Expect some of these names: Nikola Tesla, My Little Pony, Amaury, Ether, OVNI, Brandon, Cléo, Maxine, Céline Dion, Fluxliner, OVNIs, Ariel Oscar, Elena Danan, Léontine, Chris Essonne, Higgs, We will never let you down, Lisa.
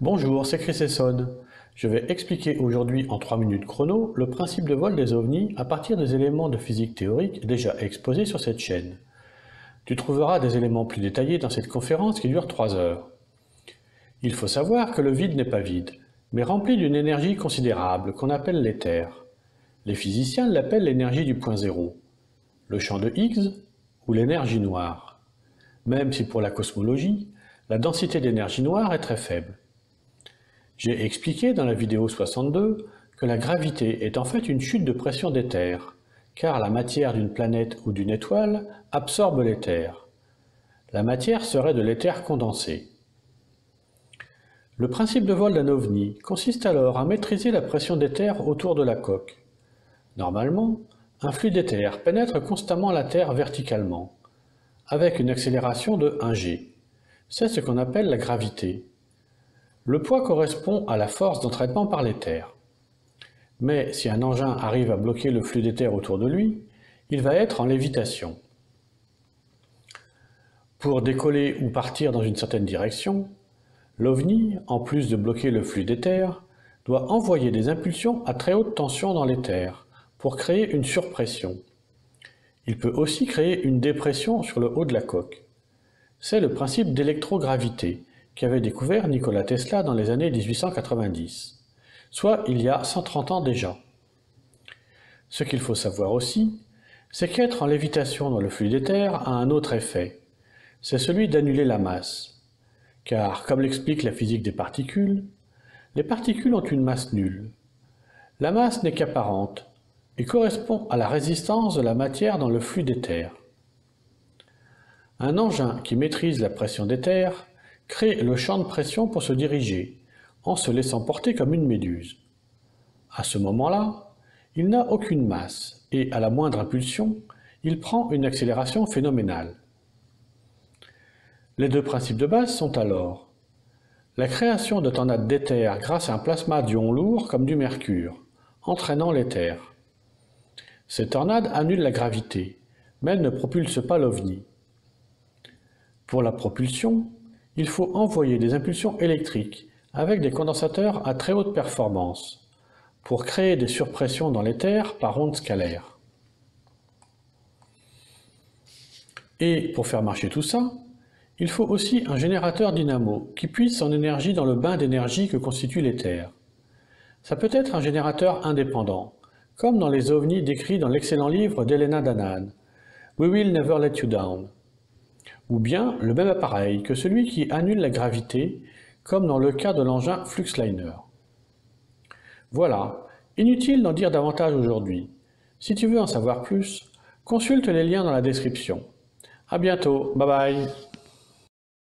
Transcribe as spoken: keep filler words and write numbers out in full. Bonjour, c'est Chris Essonne. Je vais expliquer aujourd'hui en trois minutes chrono le principe de vol des ovnis à partir des éléments de physique théorique déjà exposés sur cette chaîne. Tu trouveras des éléments plus détaillés dans cette conférence qui dure trois heures. Il faut savoir que le vide n'est pas vide, mais rempli d'une énergie considérable qu'on appelle l'éther. Les physiciens l'appellent l'énergie du point zéro, le champ de Higgs ou l'énergie noire. Même si pour la cosmologie, la densité d'énergie noire est très faible. J'ai expliqué dans la vidéo soixante-deux que la gravité est en fait une chute de pression d'éther, car la matière d'une planète ou d'une étoile absorbe l'éther. La matière serait de l'éther condensé. Le principe de vol d'un ovni consiste alors à maîtriser la pression d'éther autour de la coque. Normalement, un flux d'éther pénètre constamment la Terre verticalement, avec une accélération de un G. C'est ce qu'on appelle la gravité. Le poids correspond à la force d'entraînement par l'éther. Mais si un engin arrive à bloquer le flux d'éther autour de lui, il va être en lévitation. Pour décoller ou partir dans une certaine direction, l'ovni, en plus de bloquer le flux d'éther, doit envoyer des impulsions à très haute tension dans l'éther pour créer une surpression. Il peut aussi créer une dépression sur le haut de la coque. C'est le principe d'électrogravité qu'avait découvert Nikola Tesla dans les années mille huit cent quatre-vingt-dix, soit il y a cent trente ans déjà. Ce qu'il faut savoir aussi, c'est qu'être en lévitation dans le flux d'éther a un autre effet, c'est celui d'annuler la masse. Car, comme l'explique la physique des particules, les particules ont une masse nulle. La masse n'est qu'apparente et correspond à la résistance de la matière dans le flux d'éther. Un engin qui maîtrise la pression d'éther crée le champ de pression pour se diriger, en se laissant porter comme une méduse. À ce moment-là, il n'a aucune masse et, à la moindre impulsion, il prend une accélération phénoménale. Les deux principes de base sont alors la création de tornades d'éther grâce à un plasma d'ions lourds comme du mercure, entraînant l'éther. Ces tornades annulent la gravité, mais elles ne propulsent pas l'ovni. Pour la propulsion, il faut envoyer des impulsions électriques avec des condensateurs à très haute performance pour créer des surpressions dans l'éther par ondes scalaires. Et pour faire marcher tout ça, il faut aussi un générateur dynamo qui puise son énergie dans le bain d'énergie que constitue l'éther. Ça peut être un générateur indépendant, comme dans les ovnis décrits dans l'excellent livre d'Elena Danan, We will never let you down. Ou bien le même appareil que celui qui annule la gravité, comme dans le cas de l'engin Fluxliner. Voilà, inutile d'en dire davantage aujourd'hui. Si tu veux en savoir plus, consulte les liens dans la description. À bientôt, bye bye.